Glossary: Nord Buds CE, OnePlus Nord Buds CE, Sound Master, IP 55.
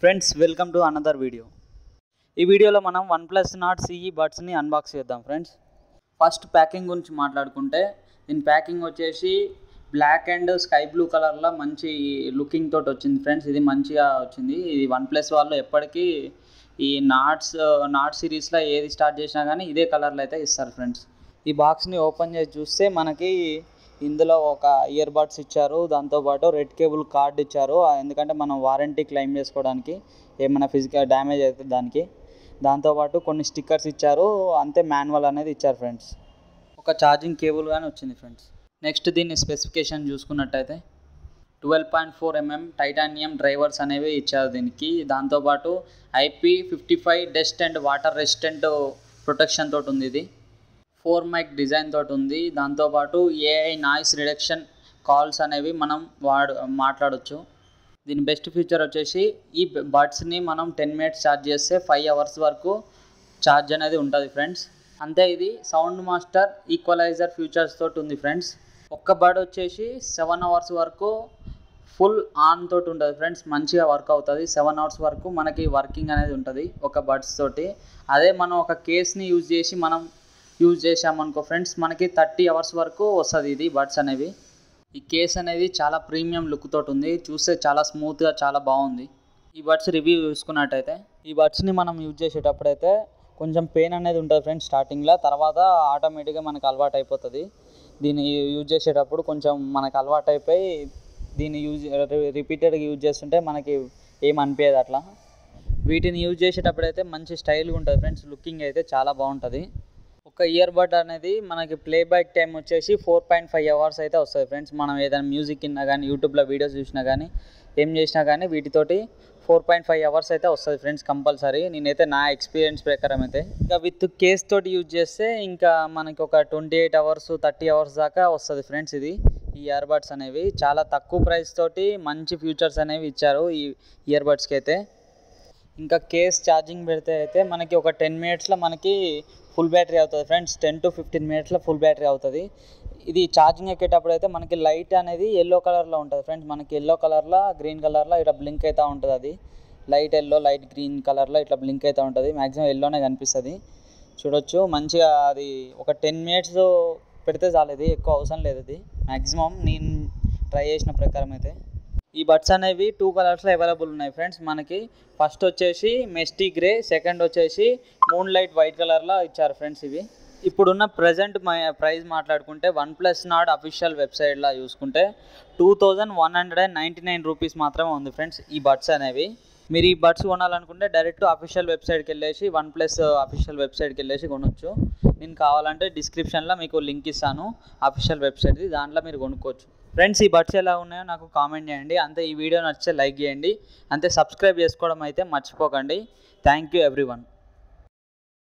Friends welcome to another video मन OnePlus Nord CE buds नि unbox చేద్దాం friends. First packing గురించి మాట్లాడుకుంటే దీని ప్యాకింగ్ వచ్చేసి black and sky blue colour ల మంచి లుకింగ్ తోటి వచ్చింది ఫ్రెంड्स। ఇది మంచిగా వచ్చింది। ఇది OnePlus వాళ్ళు ఎప్పటికీ ఈ నార్డ్ సిరీస్ ల ఏది స్టార్ట్ చేసినా గానీ ఇదే కలర్ లో అయితే ఇస్తారు ఫ్రెंड्स। ఈ బాక్స్ ని ఓపెన్ చేసి చూస్తే మనకి ఇందులో ఒక ఇయర్ బడ్స్ ఇచ్చారు, దాంతో పాటు రెడ్ కేబుల్ కార్డ్ ఇచ్చారు, ఎందుకంటే మనం వారంటీ క్లెయిమ్ చేసుకోవడానికి ఏమైనా ఫిజికల్ డ్యామేజ్ అయితే దానికి, దాంతో పాటు కొన్ని స్టిక్కర్స్ ఇచ్చారు, అంతే మాన్యువల్ అనేది ఇచ్చారు ఫ్రెండ్స్। ఒక ఛార్జింగ్ కేబుల్ గాని వచ్చింది ఫ్రెండ్స్। నెక్స్ట్ దీని స్పెసిఫికేషన్ చూసుకున్నట్టయితే 12.4mm టైటానియం డ్రైవర్స్ అనేవి ఇచ్చారు దీనికి, దాంతో పాటు IP 55 dust and water resistant protection తోటి ఉంది। ఇది 4 mic डिजाइन तो दांतो पाटू AI नॉइस रिडक्शन कॉल्स अनेवी मनम माट्लाडोच्चु। दीन बेस्ट फीचर वच्चेसी ई बड्स नि मनम 10 मिनट्स चार्ज चेस्ते 5 अवर्स वरकू चार्ज अनेदी उंटदी फ्रेंड्स। अंते इदी साउंड मास्टर इक्वलाइजर फीचर्स तोटी उंदी फ्रेंड्स। ओक्क बड वच्चेसी 7 अवर्स वरकू फुल आन तोटी उंटदी फ्रेंड्स। मंचिगा वर्क अवुतदी 7 अवर्स वरकू मनकी वर्किंग अनेदी उंटदी ओक बड्स तोटी। अदे मनम ओक केस नि यूज चेसी मनम यूज చేశామనుకో फ्रेंड्स మనకి 30 అవర్స్ వరకు వస్తది ఇది బడ్స్ అనేవి। ఈ కేస్ అనేది చాలా ప్రీమియం లుక్ తోటి ఉంది, చూస్తే చాలా స్మూత్ గా చాలా బాగుంది। ఈ బడ్స్ రివ్యూ చూసుకున్నట్టయితే ఈ బడ్స్ ని మనం యూజ్ చేసేటప్పుడు అయితే కొంచెం పెయిన్ అనేది ఉంటది ఫ్రెండ్స్ స్టార్టింగ్ లా, తర్వాత ఆటోమేటిక్ గా మనకి అలవాటు అయిపోతది। దీని యూజ్ చేసేటప్పుడు కొంచెం మనకి అలవాటు అయిపోయి దీని రిపీటెడ్ గా యూజ్ చేస్తుంటే మనకి ఏమ అనిపియదు అట్లా। వీటిని యూజ్ చేసేటప్పుడు అయితే మంచి స్టైల్ గా ఉంటది फ्रेंड्स, లుకింగ్ అయితే చాలా బాగుంటది। ఒక ఇయర్ బడ్ అనేది మనకి ప్లే బ్యాక్ టైం వచ్చేసి 4.5 అవర్స్ అయితే వస్తుంది ఫ్రెండ్స్। మనం ఏదైనా మ్యూజిక్ విన్నా కానీ యూట్యూబ్లో వీడియోస్ చూసినా కానీ ఏం చేసినా కానీ వీటితోటి 4.5 అవర్స్ అయితే వస్తుంది ఫ్రెండ్స్ కంపల్సరీ। నేనైతే నా ఎక్స్పీరియన్స్ ప్రకారం అయితే ఇంకా విత్ కేస్ తోటి యూజ్ చేస్తే ఇంకా మనకి ఒక 28 అవర్స్ 30 అవర్స్ దాకా వస్తుంది ఫ్రెండ్స్। ఇది ఈ ఇయర్ బడ్స్ అనేవి చాలా తక్కువ ప్రైస్ తోటి మంచి ఫీచర్స్ అనేవి ఇచ్చారు ఈ ఇయర్ బడ్స్కి అయితే। ఇంకా కేస్ ఛార్జింగ్ పెడితే అయితే మనకి ఒక 10 మినిట్స్లో మనకి फुल बैटरी అవుతది friends. 10 to 15 minutes full battery అవుతది। ఇది ఛార్జింగ్ ఎక్కేటప్పుడు అయితే మనకి లైట్ అనేది yellow కలర్ లో ఉంటది ఫ్రెండ్స్। మనకి yellow కలర్ లో గ్రీన్ కలర్ లో ఇట్లా బ్లింక్ అయితా ఉంటది, అది light yellow light green colour లో ఇట్లా బ్లింక్ అయితా ఉంటది। మాక్సిమం yellow నే కనిపిస్తది చూడొచ్చు మంచిగా। అది ఒక 10 మినిట్స్ పెడితే చాలు, ఇది ఎక్కువ అవసరం లేదు। ఇది మాక్సిమం నేను ట్రై చేసిన ప్రకారం అయితే। ఈ బడ్స్ అనేవి 2 కలర్స్ లో అవైలబుల్ ఉన్నాయి ఫ్రెండ్స్ మనకి। ఫస్ట్ వచ్చేసి మెస్టీ గ్రే, సెకండ్ వచ్చేసి మూన్ లైట్ వైట్ కలర్ లో ఇచ్చారు ఫ్రెండ్స్ ఇవి। ఇప్పుడున్న ప్రెజెంట్ ప్రైస్ మాట్లాడుకుంటే OnePlus Nord అఫీషియల్ వెబ్సైట్ లా చూసుకుంటే 2199 రూపీస్ మాత్రమే ఉంది ఫ్రెండ్స్ ఈ బడ్స్ అనేవి। మీరు ఈ బడ్స్ కొనాలనుకుంటే డైరెక్ట్ అఫీషియల్ వెబ్సైట్కి వెళ్ళేసి OnePlus అఫీషియల్ వెబ్సైట్కి వెళ్ళేసి కొనొచ్చు। నేను కావాలంటే డిస్క్రిప్షన్లో మీకు లింక్ ఇస్తాను అఫీషియల్ వెబ్సైట్ది, దాంట్లో మీరు కొనుక్కోవచ్చు ఫ్రెండ్స్। ఈ బడ్స్ ఎలా ఉన్నాయో నాకు కామెంట్ చేయండి, అంతే ఈ వీడియో నచ్చితే లైక్ చేయండి, అంతే సబ్స్క్రైబ్ చేసుకోవడం అయితే మర్చిపోకండి। Thank you everyone.